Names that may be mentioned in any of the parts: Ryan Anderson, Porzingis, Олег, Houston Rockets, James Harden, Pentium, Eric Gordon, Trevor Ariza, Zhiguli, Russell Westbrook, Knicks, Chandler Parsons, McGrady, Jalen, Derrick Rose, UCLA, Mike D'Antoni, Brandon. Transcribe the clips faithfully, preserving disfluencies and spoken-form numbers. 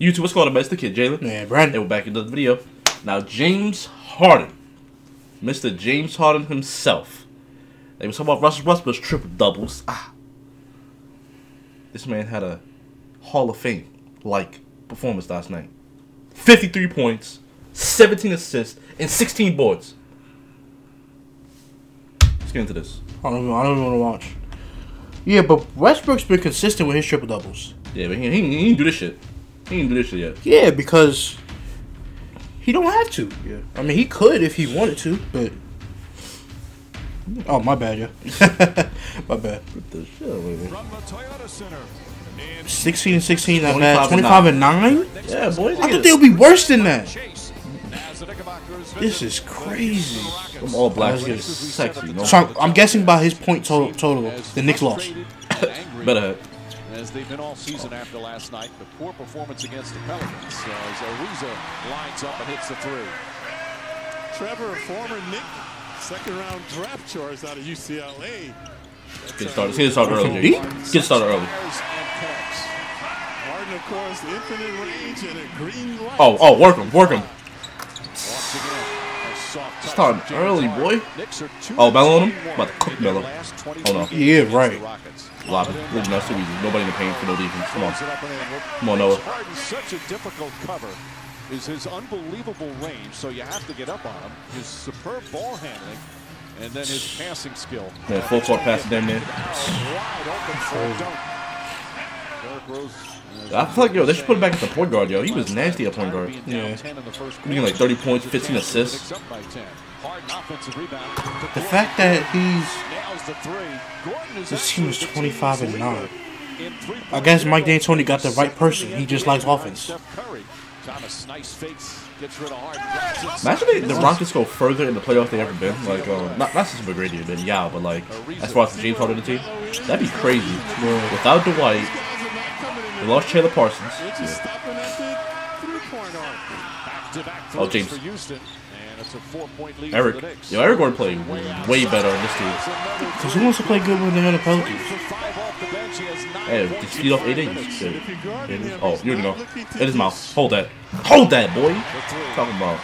YouTube, what's going on, man? It's the kid, Jalen. Yeah, Brandon. And we're back in another video. Now, James Harden. Mister James Harden himself. They were talking about Russell Westbrook's triple doubles. Ah. This man had a Hall of Fame-like performance last night. fifty-three points, seventeen assists, and sixteen boards. Let's get into this. I don't even, I don't even want to watch. Yeah, but Westbrook's been consistent with his triple doubles. Yeah, but he, he, he didn't do this shit. He didn't do this shit yet. Yeah, because he don't have to. Yeah. I mean, he could if he wanted to, but... Oh, my bad, yeah. my bad. What the shit, wait, wait. sixteen and sixteen, not bad. twenty-five and nine? Yeah, boys. I thought they would be worse than that. This is crazy. I'm all black. This is sexy. No? So I'm, I'm guessing by his point total, total the Knicks lost. Better. As they've been all season after last night, the poor performance against the Pelicans as Ariza lines up and hits the three. Trevor, former Knicks second round draft choice out of U C L A. Let's get started. Let's get started early. Get started early. Harden, of course, infinite range and a green light. Oh, oh, work him, work him. Starting early, boy. Oh, Melo on him? About to cook Melo. Hold on. Yeah, right. Lob it. That's too easy. Nobody in the paint for no defense. Come on. Come on, Noah. Harden's such a difficult cover is his unbelievable range, so you have to get up on him. His superb ball handling and then his passing skill. Yeah, full court passing damn near. I feel like, yo, they should put him back at the point guard, yo. He was nasty at point guard. Yeah. I mean, like thirty points, fifteen assists. The fact that he's... This team is twenty-five and nine. I guess Mike D'Antoni got the right person. He just likes offense. Imagine the Rockets go further in the playoffs they ever been. Like, um, not not since McGrady been, yeah, but like as far as the James Harden team, that'd be crazy. Yeah. Without Dwight, they lost Chandler Parsons. Yeah. Oh, James. Eric, yo, Eric Gordon played way better on this team. Because who wants to play good when they're in the Pelicans? Hey, did you speed off eight inches? Yeah. Oh, you know, in his mouth. Hold that, hold that, boy. Talking about.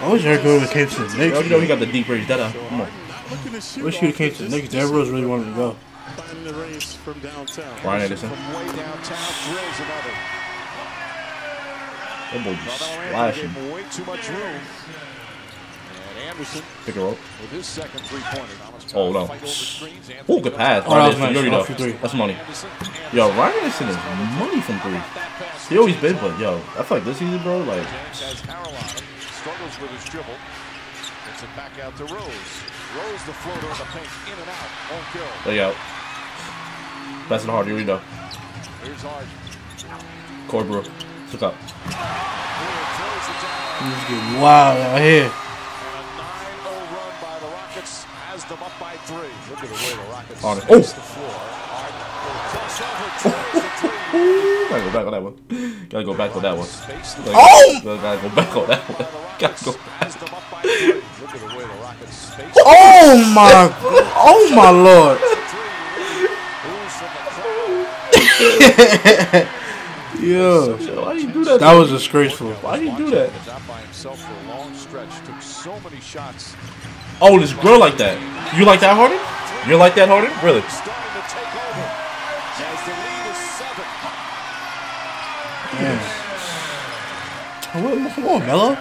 I wish Eric Gordon came to the Knicks. You know he got the deep range. That come on. I wish he came to the Knicks. Derrick Rose really wanted to go. Ryan Anderson. That boy just slashing. Pick her up. Oh, no. Oh, good pass. Oh, that was nice. Three. That's money. Yo, Ryan Anderson is money from three. He always been, but yo, I feel like this season, bro, like... struggles with his dribble. It's a back out to Rose. Rose the floater on the paint. In and out. Won't kill. There you go. Passing hard. Here we go. Here's hard. Corbrook. Took up. He's getting wild out here. Them up by three. Look at the way the Rockets on it. Oh! The floor. Oh. Gotta go back on that one. Gotta go back on that one. Oh! Gotta go back on that one. Gotta go back. Oh my! Oh my lord! Yo, why you do that? That was disgraceful. Why do you do that? Took so many shots. Oh, this girl like that. You like that, Harden? You like that, Harden? Really? Damn. Come on, Melo.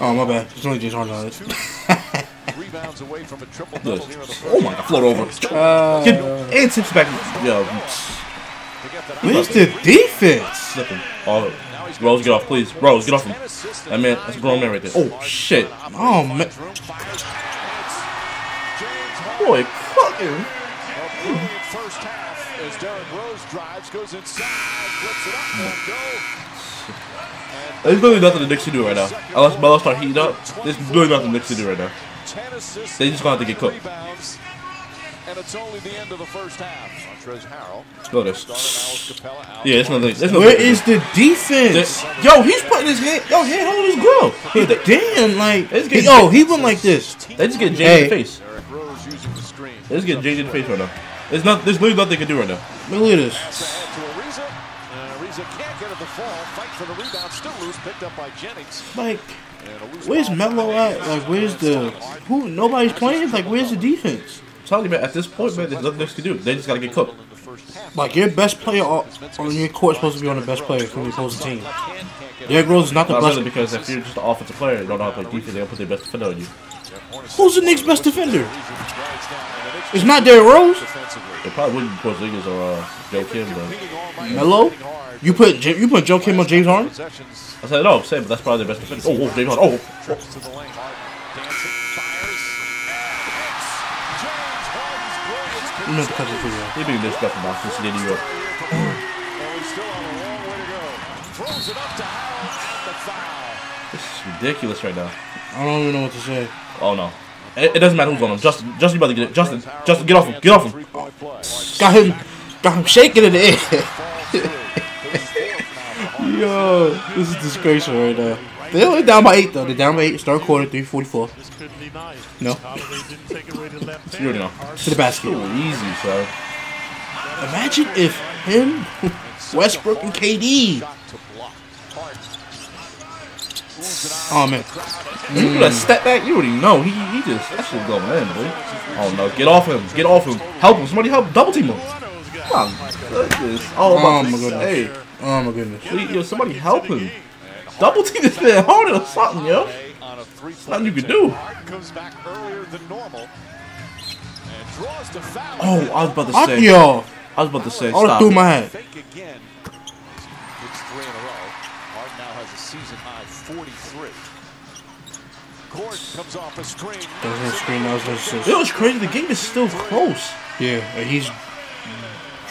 Oh, my bad. It's only James Harden on it. Rebounds away from a triple double here on the floor. Oh my God! Float over. Uh, and tips back. Yo. Where's the defense? Slipping. Oh. Rose, get off, please. Rose, get off him. That man, that's a grown man right there. Oh, shit. Oh, man. Boy, fucking. First half as Derrick Rose drives, goes inside, flips it up, and go. There's really nothing the Knicks can do right now. Unless Melo start heating up, there's really nothing the Knicks can do right now. They just gonna have to get cooked. And it's only the end of the first half. Look at this. Yeah, it's nothing. It's nothing. Where is the defense? This. Yo, he's putting his head. Yo, head hold his girl. He, the, damn, like. He, oh, he went like this. They just get James hey. in the face. They just get James in the face right now. There's not. There's literally nothing they can do right now. Look at this. Ariza can't get at the fall. Fight for the rebound. Still loose. Picked up by Jennings. Like, where's Melo at? Like, where's the... Who? Nobody's playing? Like, where's the defense? I'm telling you, man, at this point, man, there's nothing else to do. They just got to get cooked. Like, your best player on your court is supposed to be on the best player from your opposing team. Derrick Rose is not the best. Because if you're just an offensive player and don't know how to play defense, they'll put their best defender on you. Who's the Knicks' best defender? It's not Derrick Rose. It probably wouldn't be Porzingis or uh, Joe Kim, but Melo? You put you put Joe Kim on James Harden? I said no, I'm saying, but that's probably their best defender. Oh, whoa, James Harden. Oh, I'm not the cousin for you. He'd be missed up about Cincinnati, New York. This is ridiculous right now. I don't even know what to say. Oh no. It, it doesn't matter who's on him. Justin, Justin, about to get it. Justin, Justin, get off him. Get off him. Got him, got him shaking in the air. Yo, this is disgraceful right now. They're only down by eight though. They're down by eight. Start quarter, three forty-four. No. You know. To the basket. Easy, sir. Imagine if him, Westbrook, and K D. Oh man. You could have stepped back, you already know. He he just that shit going in, boy. Oh no, get off him, get off him. Help him, somebody help, double team him. Come on, oh my, oh, my goodness. Hey. Oh my goodness. Yo, yo, somebody help him. Double team this man harder or something, yo. There's nothing you can do. Oh, I was about to say. Yo. I was about to say stop. All through my head. Season high forty-three. Gordon comes off a screen. screen that was it was crazy. The game is still close. Yeah, and he's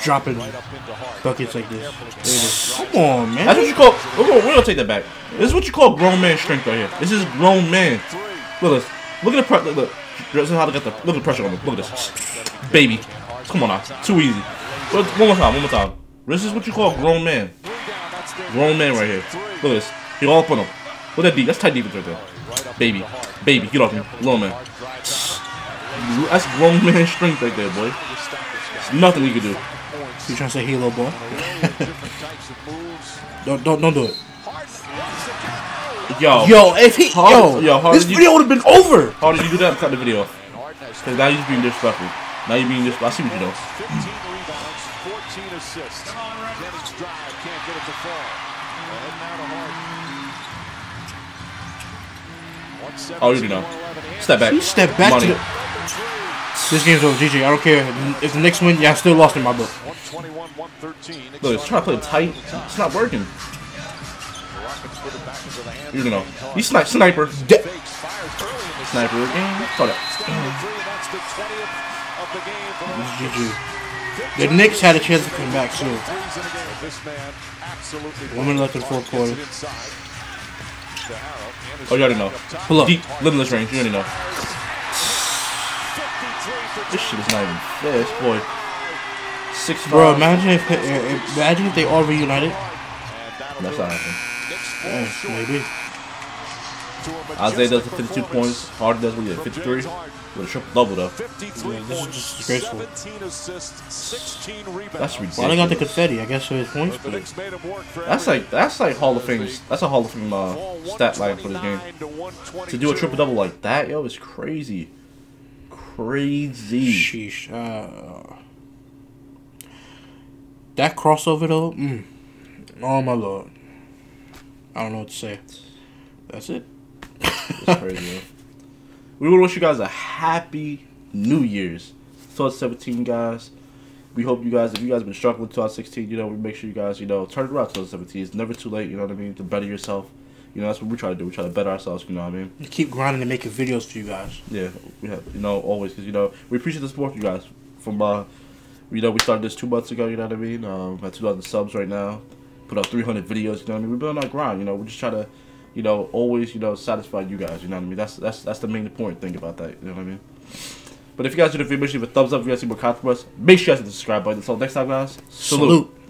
dropping buckets like this. Come on, man. That's what you call. We're gonna take that back. This is what you call grown man strength right here. This is grown man. Look at this. Look at the pressure. Look, look. This is how they got the look at the pressure on them. Look at this, baby. Come on now. Too easy. One more time. One more time. This is what you call grown man. Grown man right here. Look at this. You're all up on him. Look at that D. That's tight defense right there. Baby. Baby. Get off me. Little man. That's grown man strength right there, boy. There's nothing we can do. You trying to say halo, boy? don't, don't, don't do it. Yo. Yo, if he... Yo. Yo, this video would have been over. How did you do that and cut the video off? Because now you're being disrespectful. Now you're being disrespectful. I see what you know. fourteen assists. Dennis drive. Can't get it to fall. Oh, you do not. Step back. You step back Money. to the... This game's over, G G. I don't care. If the Knicks win, yeah, I still lost in my book. Look, it's trying to play tight. It's not working. You do not. You snipe, sniper. De sniper again. Fuck that. This is G G. The Knicks had a chance to come back soon. One minute left in the fourth quarter. Oh, you already know. Pull up. Deep, limitless range. You already know. This shit is not even fair. This boy. Six. Bro, imagine if imagine if they all reunited. That's not happening. Yeah, maybe. Isaiah does the fifty-two points. Harden does what he did, fifty-three. With a triple double though. Yeah, this is just disgraceful. That's ridiculous. Well, they got the confetti, I guess, for his points. But that's like that's like Hall of Fame. That's a Hall of Fame uh, stat line for this game. To do a triple double like that, yo, it's crazy, crazy. Sheesh. Uh, that crossover though. Mm. Oh my lord. I don't know what to say. That's it. It's crazy, man. We want to wish you guys a happy New Year's. twenty seventeen, guys. We hope you guys, if you guys have been struggling with twenty sixteen, you know, we make sure you guys, you know, turn it around twenty seventeen. It's never too late, you know what I mean, to better yourself. You know, that's what we try to do. We try to better ourselves, you know what I mean? We keep grinding and making videos for you guys. Yeah, we have, you know, always, because, you know, we appreciate the support you guys. From, uh, you know, we started this two months ago, you know what I mean? Um, at two thousand subs right now. Put up three hundred videos, you know what I mean? We're building our grind, you know, we just try to, you know, always, you know, satisfy you guys, you know what I mean? That's that's that's the main important thing about that, you know what I mean? But if you guys did the video, make sure you give a thumbs up. If you guys see more content from us, make sure you guys hit the subscribe button. Until next time, guys, salute. salute.